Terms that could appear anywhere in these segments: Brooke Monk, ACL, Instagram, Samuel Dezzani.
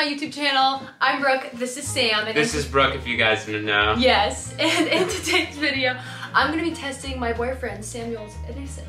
my YouTube channel. I'm Brooke, this is Sam. And this is Brooke, if you guys didn't know. Yes, and in today's video, I'm gonna be testing my boyfriend Samuel's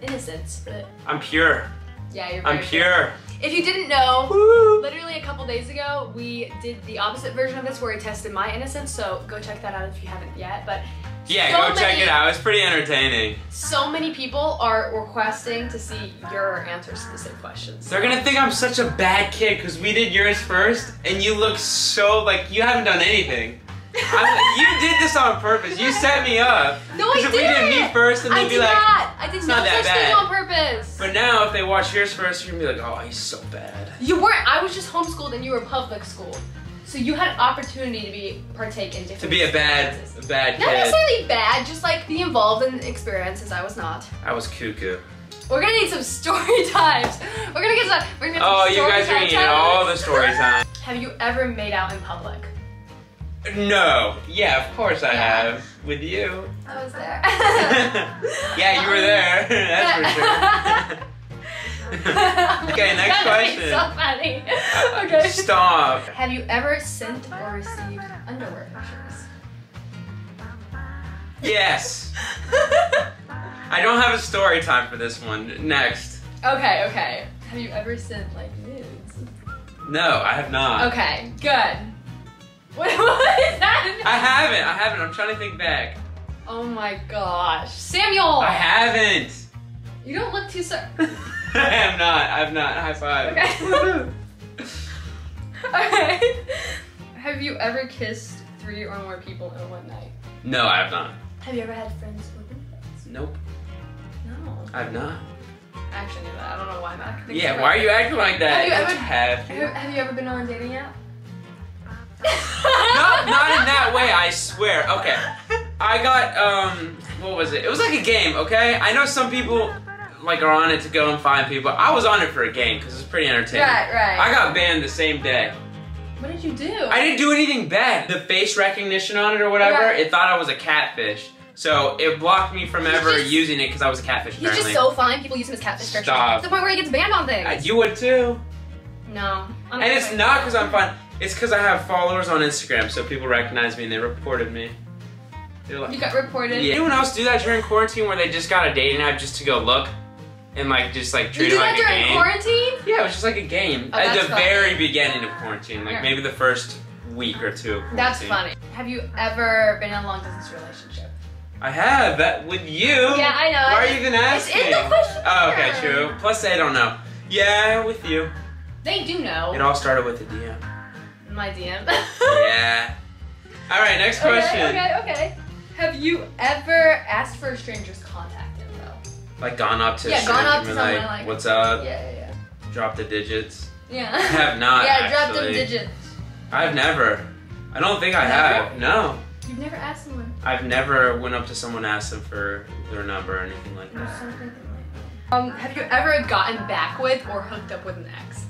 innocence. But I'm pure. Yeah, you're very pure. If you didn't know, woo! Literally a couple days ago, we did the opposite version of this where we tested my innocence, so go check that out if you haven't yet. But yeah, go check it out. It's pretty entertaining. So many people are requesting to see your answers to the same questions. They're gonna think I'm such a bad kid because we did yours first, and you look so like you haven't done anything. You did this on purpose. You set me up. No, I didn't. Because if we did me first, then they'd be like, I did not such thing on purpose. But now, if they watch yours first, you're gonna be like, oh, he's so bad. You weren't. I was just homeschooled, and you were public schooled. So you had an opportunity to partake in different experiences. A bad kid. Not necessarily bad, just like be involved in experiences. I was not. I was cuckoo. We're gonna need some story times. We're gonna get some. We're gonna get some story times. Oh, you guys are gonna get all the story time. Have you ever made out in public? No. Yeah, of course I have. With you. I was there. Yeah, you were there. That's for sure. Okay, next question. So funny. Okay. Stop. Have you ever sent or received underwear pictures? Yes. I don't have a story time for this one. Next. Okay, okay. Have you ever sent like nudes? No, I have not. Okay, good. What is that? I haven't. I'm trying to think back. Oh my gosh. Samuel! I haven't. You don't look too I have not. High five. Okay. Alright. Have you ever kissed 3 or more people in one night? No, I have not. Have you ever had friends with friends? Nope. No. I have not. I actually knew that. I don't know why I'm acting like that. Yeah, why are you acting like that? Have you ever been on a dating app? Not in that way, I swear. Okay. I got, what was it? It was like a game, okay? I know some people like are on it to go and find people. I was on it for a game because it's pretty entertaining. Right, right. I got banned the same day. What did you do? I didn't do anything bad. The face recognition on it or whatever, it thought I was a catfish. So it blocked me from ever using it because I was a catfish apparently. He's just so fine. People use him as catfish. Stop. It's the point where he gets banned on things. You would too. No. And it's not because I'm fine. It's because I have followers on Instagram, so people recognize me and they reported me. They're like, you got reported? Yeah. Anyone else do that during quarantine where they just got a dating app just to go look? And like just like treat it like a game. You did that during quarantine? Yeah, it was just like a game. Oh, at the very beginning of quarantine, like maybe the first week or two of quarantine. That's funny. Have you ever been in a long distance relationship? I have. That with you. Yeah, I know. Why are you even asking? It's in the question. Oh, okay, true. Plus they don't know. Yeah, with you. They do know. It all started with a DM. My DM. Yeah. All right, next question. Okay, okay. Have you ever asked for a stranger's contact info? Like gone up to someone like, what's up? Yeah, yeah, yeah. Drop the digits. Yeah. I have not. Yeah, drop the digits. I've never. I don't think I have. No. You've never asked someone? I've never went up to someone and asked them for their number or anything like that. Have you ever gotten back with or hooked up with an ex?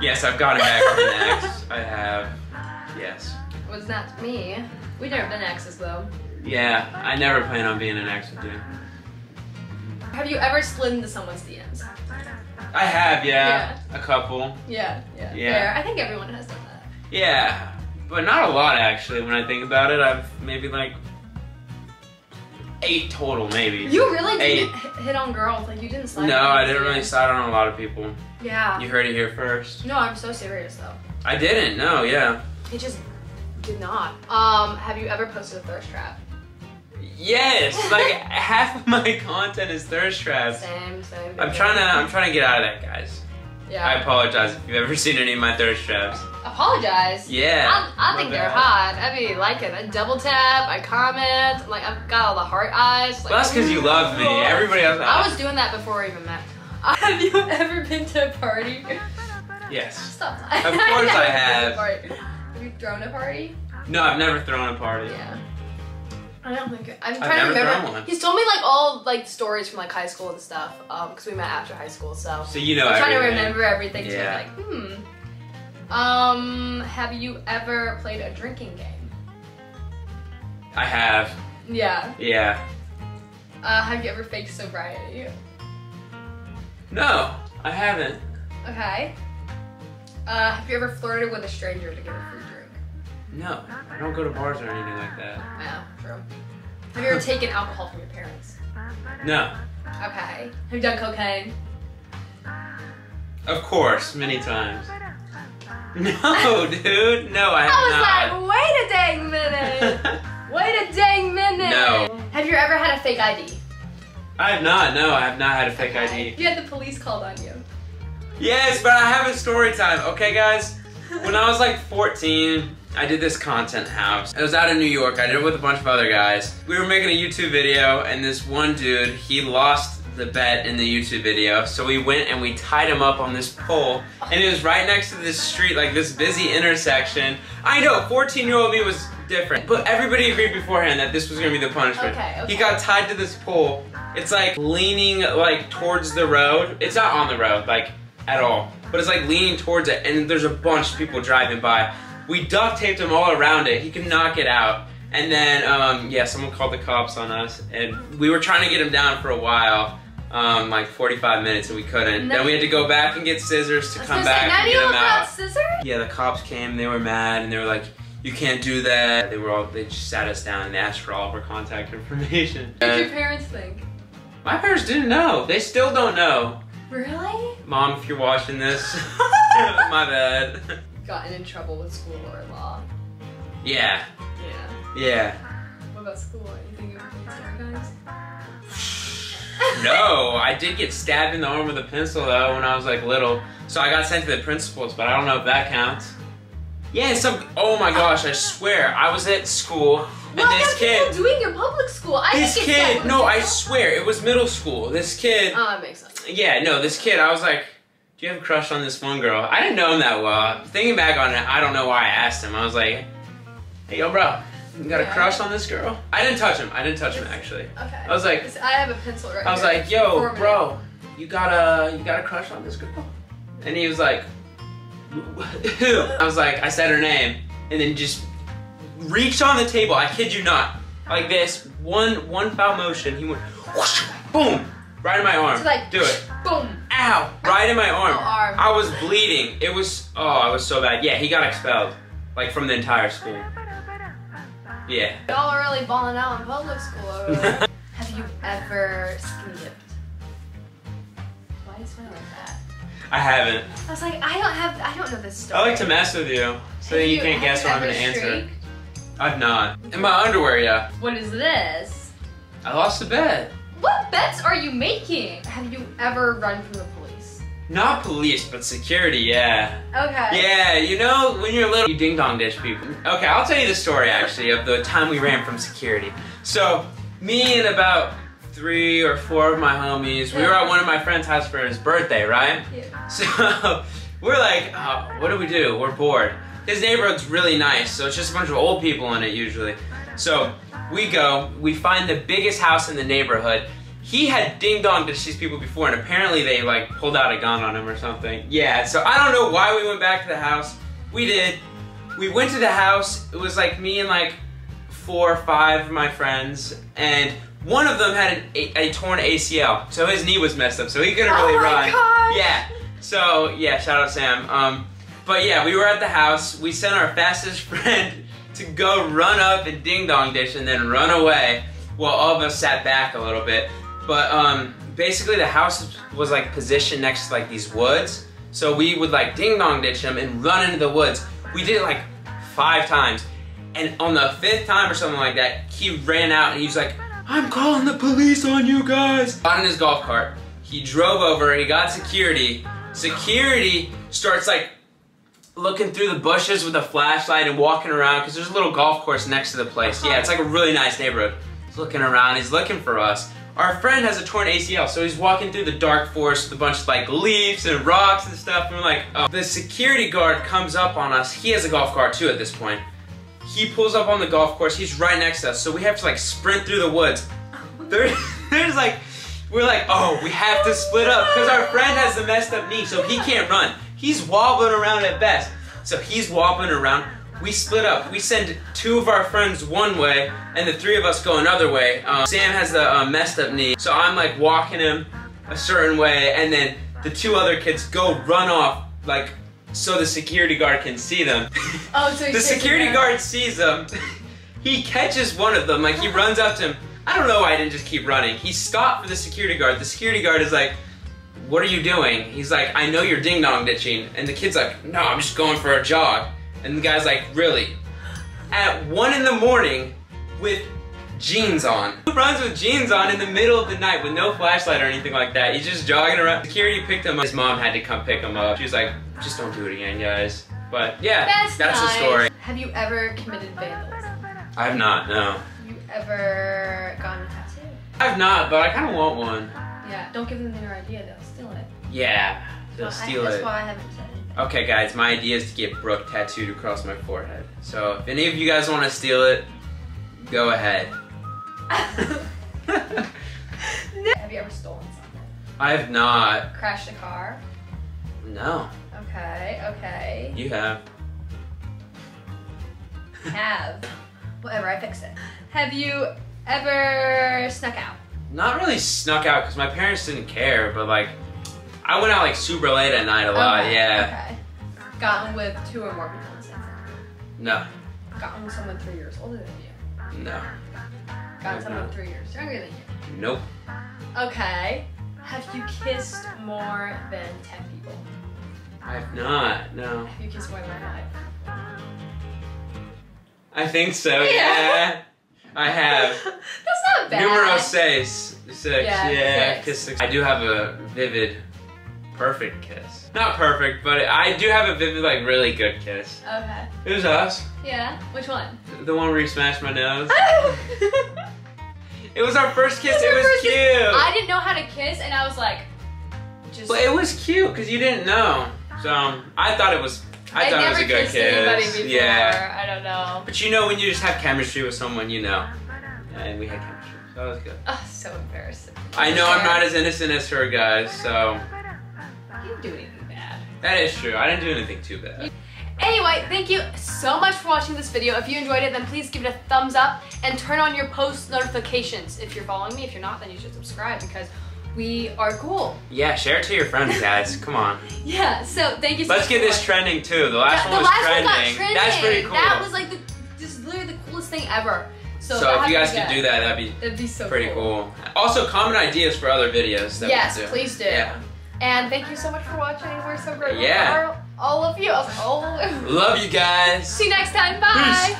Yes, I've gotten back with an ex. I have. Yes. Was that me? We've never been exes though. Yeah, I never plan on being an ex with you. Have you ever slid into someone's DMs? I have, yeah. A couple. Yeah. I think everyone has done that. Yeah, but not a lot actually. When I think about it, I've maybe like 8 total, maybe. You really didn't hit on girls, like you didn't slide on girls. No, I didn't really slide on a lot of people. Yeah. You heard it here first. No, I'm so serious though. I didn't, no, yeah. It just did not. Have you ever posted a thirst trap? Yes, like half of my content is thirst traps. Same. I'm trying to get out of that, guys. Yeah. I apologize if you've ever seen any of my thirst traps. Apologize? Yeah. I think they're hot. I mean, like it. I double tap, I comment, like I've got all the heart eyes. Like, well, that's because you love me. Everybody else. I was doing that before we even met. Have you ever been to a party? Yes. Stop. Of course I have. Have you thrown a party? No, I've never thrown a party. Yeah. I don't think I'm trying to remember. He's told me like all like stories from like high school and stuff, because we met after high school, so you know. I'm trying to remember everything. Yeah. So I'm like, have you ever played a drinking game? I have. Yeah. Yeah. Have you ever faked sobriety? No, I haven't. Okay. Have you ever flirted with a stranger to get a free drink? No, I don't go to bars or anything like that. No, true. Have you ever taken alcohol from your parents? No. Okay. Have you done cocaine? Of course, many times. No, dude, no, I have not. I was like, wait a dang minute. Wait a dang minute. No. Have you ever had a fake ID? I have not, no, I have not had a fake ID. You had the police called on you. Yes, but I have a story time. Okay, guys, when I was like 14, I did this content house. It was out in New York. I did it with a bunch of other guys. We were making a YouTube video, and this one dude, he lost the bet in the YouTube video. So we went and we tied him up on this pole, and it was right next to this street, like this busy intersection. I know, 14-year-old me was different, but everybody agreed beforehand that this was gonna be the punishment. Okay. He got tied to this pole. It's like leaning like towards the road. It's not on the road like at all, but it's like leaning towards it, and there's a bunch of people driving by. We duct taped him all around it. He could not get out. And then yeah, someone called the cops on us, and we were trying to get him down for a while, like 45 minutes, and we couldn't. Then we had to go back and get scissors to come back and get him out. Scissors? Yeah, the cops came, they were mad, and they were like, you can't do that. They just sat us down and asked for all of our contact information. What did your parents think? My parents didn't know. They still don't know. Really? Mom, if you're watching this, my bad. Gotten in trouble with school or law? Yeah. Yeah. Yeah. What about school? You think you ever get stabbed, guys? No, I did get stabbed in the arm with a pencil though when I was like little. So I got sent to the principal's, but I don't know if that counts. Yeah, oh my gosh, I swear, I was at school, and this kid— What are people doing in public school? I swear, it was middle school. This kid— Oh, that makes sense. Yeah, no, this kid, I was like, do you have a crush on this one girl? I didn't know him that well. Thinking back on it, I don't know why I asked him. I was like, hey, yo, bro, you got a crush on this girl? I didn't touch him. I didn't touch him, actually. Okay. I was like— I have a pencil right here. I was like, yo, bro, you got a crush on this girl? And he was like— I was like, I said her name, and then just reached on the table. I kid you not, like this one foul motion. He went whoosh, boom, right in my arm. Just like, do it. Boom. Ow! Right in my arm. I was bleeding. It was I was so bad. Yeah, he got expelled, like from the entire school. Yeah. Y'all are really balling out in public school. Over. Have you ever skinny dipped? Why do you smell like that? I haven't. I was like, I don't know this story. I like to mess with you, so that you can't guess what I'm gonna answer. I've not. In my underwear, yeah. What is this? I lost a bet. What bets are you making? Have you ever run from the police? Not police, but security, yeah. Okay. Yeah, you know, when you're little, you ding-dong dish people. Okay, I'll tell you the story, actually, of the time we ran from security. So, me and about 3 or 4 of my homies. We were at one of my friend's house for his birthday, right? Yeah. So we're like, oh, what do? We're bored. His neighborhood's really nice, so it's just a bunch of old people in it usually. So we go, we find the biggest house in the neighborhood. He had ding-donged to these people before, and apparently they like pulled out a gun on him or something. Yeah, so I don't know why we went back to the house. We did. We went to the house. It was like me and like 4 or 5 of my friends, and one of them had a torn ACL, so his knee was messed up, so he couldn't really run. Gosh. Yeah. So yeah, shout out Sam. But yeah, we were at the house. We sent our fastest friend to go run up and ding dong dish and then run away. Well, all of us sat back a little bit, but basically the house was like positioned next to like these woods, so we would like ding dong dish him and run into the woods. We did it like 5 times, and on the 5th time or something like that, he ran out and he was like, I'm calling the police on you guys! Got in his golf cart, he drove over, he got security. Security starts like looking through the bushes with a flashlight and walking around, because there's a little golf course next to the place. Yeah, it's like a really nice neighborhood. He's looking around, he's looking for us. Our friend has a torn ACL, so he's walking through the dark forest with a bunch of like leaves and rocks and stuff, and we're like, oh. The security guard comes up on us, he has a golf cart too at this point. He pulls up on the golf course, he's right next to us, so we have to like sprint through the woods. There's like, we're like, oh, we have to split up, because our friend has the messed up knee, so he can't run. He's wobbling around at best. So he's wobbling around, we split up. We send 2 of our friends one way, and the 3 of us go another way. Sam has the messed up knee, so I'm like walking him a certain way, and then the 2 other kids go run off like so the security guard can see them. Oh, so the security guard sees them. He catches one of them, like he runs up to him. I don't know why I didn't just keep running. He stopped for the security guard. The security guard is like, what are you doing? He's like, I know you're ding-dong ditching. And the kid's like, no, I'm just going for a jog. And the guy's like, really? At 1 in the morning with jeans on. Who runs with jeans on in the middle of the night with no flashlight or anything like that? He's just jogging around. Security picked him up. His mom had to come pick him up. She was like, just don't do it again, guys. But yeah, that's the story. Have you ever committed vandalism? I have not, no. You ever gotten a tattoo? I have not, but I kind of want one. Yeah, don't give them their idea, they'll steal it. Yeah, they'll steal it. That's why I haven't said it. Okay guys, my idea is to get Brooke tattooed across my forehead. So if any of you guys want to steal it, go ahead. Have you ever stolen something? I have not. Crashed a car? No. Okay, okay. You have. Have. Whatever, I fix it. Have you ever snuck out? Not really snuck out, because my parents didn't care, but like, I went out like super late at night a lot, okay, yeah. Okay. Gotten with 2 or more people in the same time? No. Gotten with someone 3 years older than you? No. Gotten someone 3 years younger than you? Nope. Okay. Have you kissed more than 10 people? I have not, no. Have you kissed more than 5? I think so, yeah. I have. That's not bad. Numero six, yeah, kiss 6. I do have a vivid, perfect kiss. Not perfect, but I do have a vivid, like, really good kiss. Okay. It was us. Yeah, which one? The one where you smashed my nose. It was our first kiss, it was cute. I didn't know how to kiss, and I was like, just. But it was cute, because you didn't know. So, I thought it was I thought it was a good kiss. Anybody before. Yeah. I don't know. But you know when you just have chemistry with someone, you know. And we had chemistry, so that was good. Oh, so embarrassing. I know I'm not as innocent as her, guys, so. You didn't do anything bad. That is true. I didn't do anything too bad. Anyway, thank you so much for watching this video. If you enjoyed it, then please give it a thumbs up and turn on your post notifications. If you're following me, if you're not, then you should subscribe because we are cool. Yeah, share it to your friends, guys. Come on. Yeah, so thank you so much. Let's get this trending too. The last one was trending. That's pretty cool. That was like just literally the coolest thing ever. So if you guys could do that, that'd be so pretty cool. Also, comment ideas for other videos. Yes, please do. Yeah. And thank you so much for watching. We're so grateful for all of you. Love you guys. See you next time. Bye. Peace.